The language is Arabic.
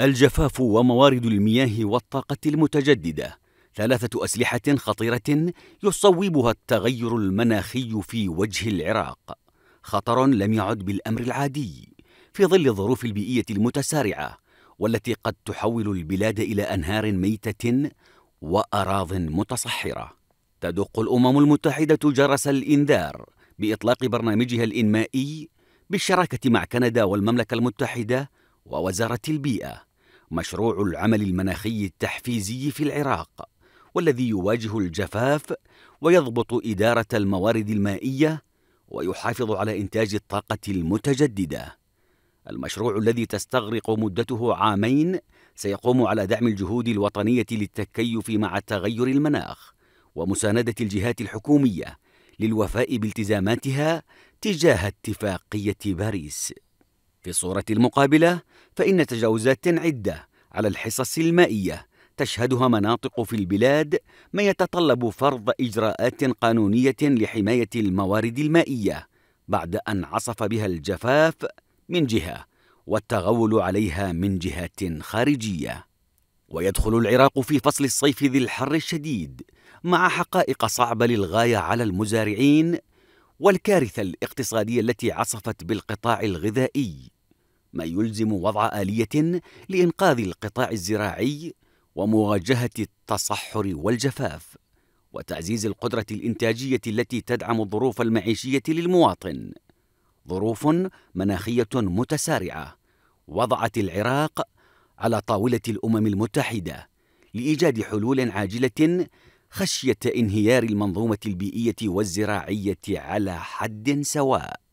الجفاف وموارد المياه والطاقة المتجددة، ثلاثة أسلحة خطيرة يصوبها التغير المناخي في وجه العراق، خطر لم يعد بالأمر العادي في ظل الظروف البيئية المتسارعة والتي قد تحول البلاد إلى أنهار ميتة وأراضٍ متصحرة. تدق الأمم المتحدة جرس الإنذار بإطلاق برنامجها الإنمائي بالشراكة مع كندا والمملكة المتحدة ووزارة البيئة، مشروع العمل المناخي التحفيزي في العراق، والذي يواجه الجفاف ويضبط إدارة الموارد المائية ويحافظ على إنتاج الطاقة المتجددة. المشروع الذي تستغرق مدته 2 عام سيقوم على دعم الجهود الوطنية للتكيف مع تغير المناخ ومساندة الجهات الحكومية للوفاء بالتزاماتها تجاه اتفاقية باريس. في الصورة المقابلة فإن تجاوزات عدة على الحصص المائية تشهدها مناطق في البلاد، ما يتطلب فرض إجراءات قانونية لحماية الموارد المائية بعد أن عصف بها الجفاف من جهة والتغول عليها من جهات خارجية. ويدخل العراق في فصل الصيف ذي الحر الشديد مع حقائق صعبة للغاية على المزارعين والكارثة الاقتصادية التي عصفت بالقطاع الغذائي، ما يلزم وضع آلية لإنقاذ القطاع الزراعي ومواجهة التصحر والجفاف وتعزيز القدرة الإنتاجية التي تدعم الظروف المعيشية للمواطن. ظروف مناخية متسارعة وضعت العراق على طاولة الأمم المتحدة لإيجاد حلول عاجلة خشية انهيار المنظومة البيئية والزراعية على حد سواء.